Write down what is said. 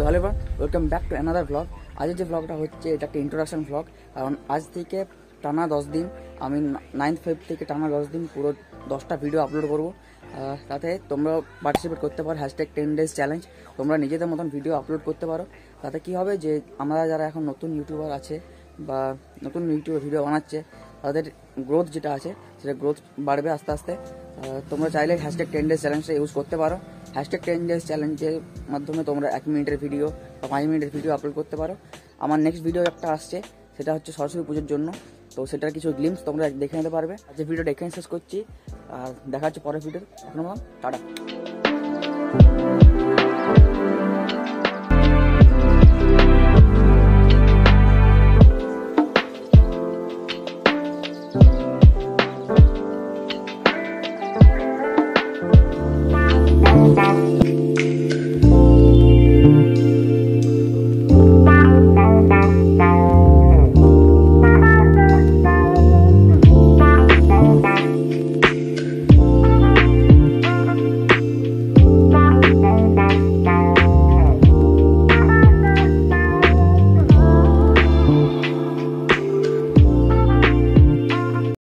So hello everyone welcome back to another blog. আজের যে ব্লগটা হচ্ছে এটা একটা ইন্ট্রোডাকশন ব্লগ, কারণ আজ থেকে টানা 10 দিন আমি 9th 5 থেকে টানা 10 দিন পুরো 10টা ভিডিও আপলোড করব। তাতে তোমরা পার্টিসিপেট করতে পারো, #10 days চ্যালেঞ্জ। তোমরা নিজেদের মতন ভিডিও আপলোড করতে পারো। তাতে কি হবে যে আমরা যারা এখন নতুন ইউটিউবার আছে বা নতুন ইউটিউবে ভিডিও বানাচ্ছে তাদের গ্রোথ যেটা আছে সেটা গ্রোথ বাড়বে আস্তে আস্তে। তোমরা চাইলে #10 days চ্যালেঞ্জটা ইউজ করতে পারো। #10 days চ্যালেঞ্জের মাধ্যমে তোমরা 1 মিনিটের ভিডিও বা 5 মিনিটের ভিডিও আপলোড করতে পারো। আমার নেক্সট ভিডিও একটা আসছে, সেটা হচ্ছে সরস্বতী পুজোর জন্য, তো সেটার কিছু গ্লিম্পস তোমরা দেখে নিতে পারবে। আজকে ভিডিওটা এখানে শেষ করছি, আর দেখা হচ্ছে পরের ভিডিও। টাটা।